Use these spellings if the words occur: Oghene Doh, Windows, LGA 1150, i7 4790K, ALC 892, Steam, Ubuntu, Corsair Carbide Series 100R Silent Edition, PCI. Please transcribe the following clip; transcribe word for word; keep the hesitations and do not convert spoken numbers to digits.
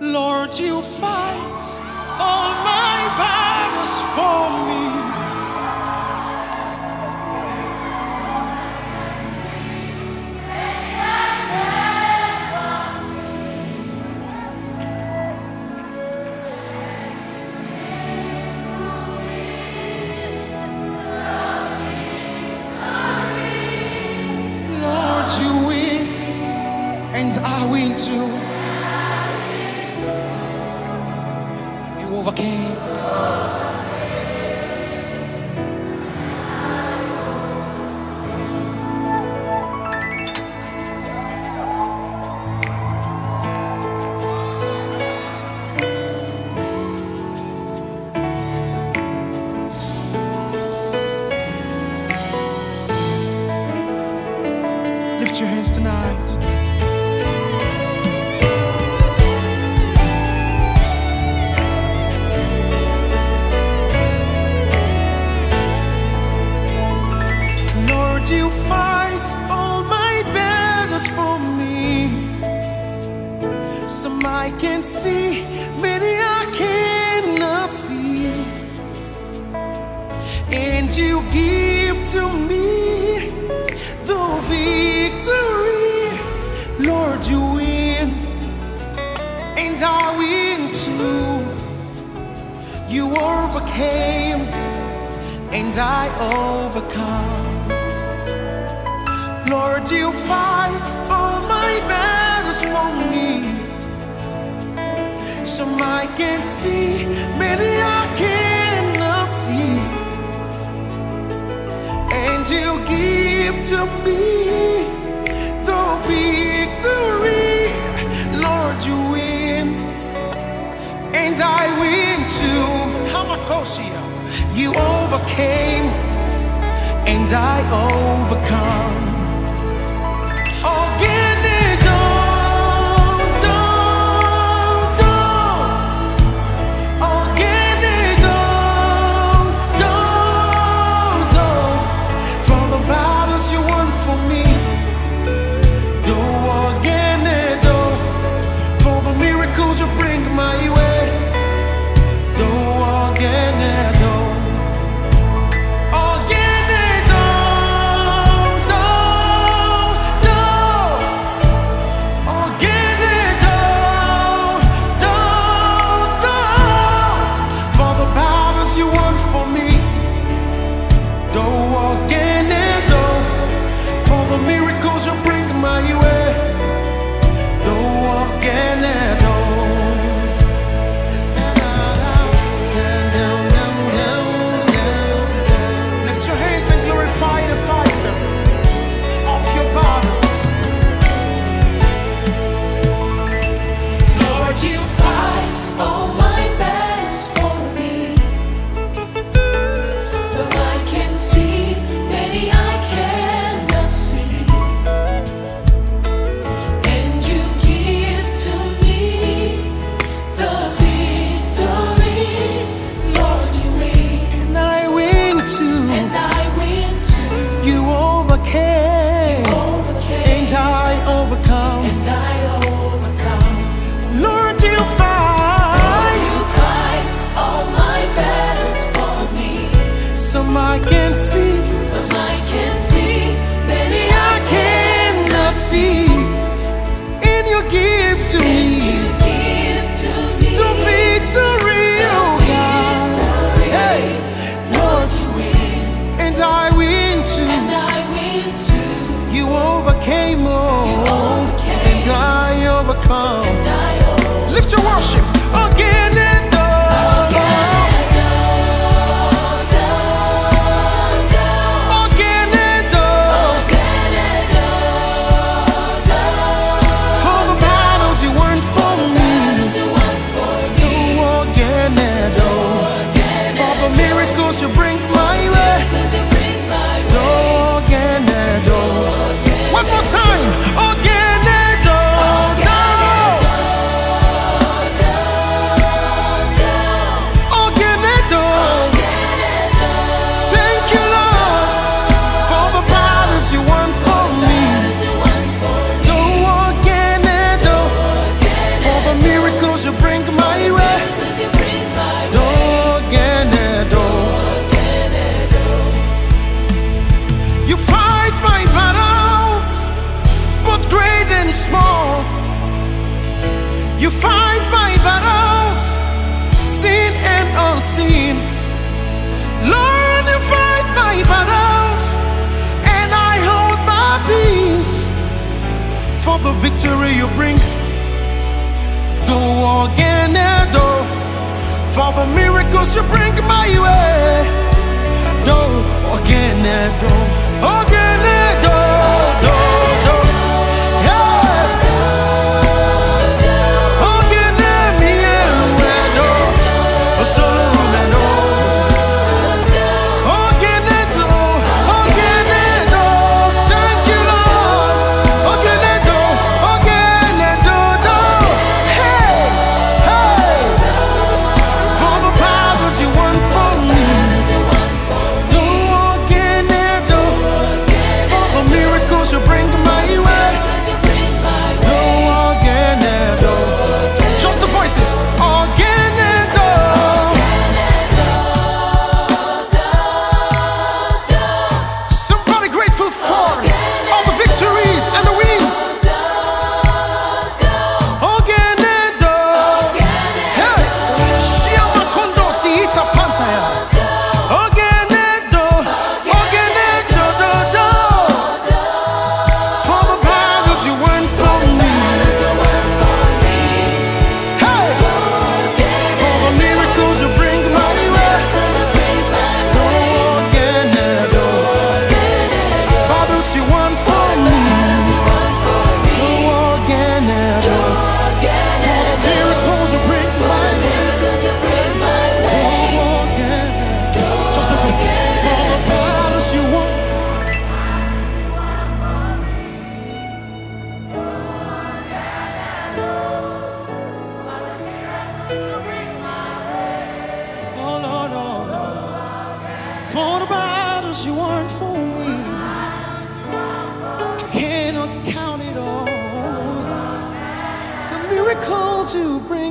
Lord, you fight all my battles for me. Lord, you win, and I win too. Overcame. Lift your hands tonight. You fight all my battles for me. Some I can see, many I cannot see. And you give to me the victory. Lord, you win, and I win too. You overcame, and I overcome. Lord, you fight all my battles for me. Some I can see, many I cannot see. And you give to me the victory. Lord, you win, and I win too. Hamakosia, you overcame, and I overcome. Oghene doh, doh, doh. Oghene doh, doh, doh. For the battles you won for me, do oghene doh. For the miracles you bring my way, do oghene doh. Some I can see, some I can see, many I cannot see. And you give to me, the victory, oh God. Hey, Lord, you win, and I win too. And I win too. You overcame, oh, and I overcome. Lift your worship again. You bring my way, do Oghene doh. One more time, Oghene doh, doh. You fight my battles, seen and unseen. Lord, you fight my battles, and I hold my peace. For the victory you bring, Doh, Oghene Doh. For the miracles you bring my way, Doh, Oghene Doh, Oghene Doh. For the battles you won for me, I cannot count it all. The miracles you bring.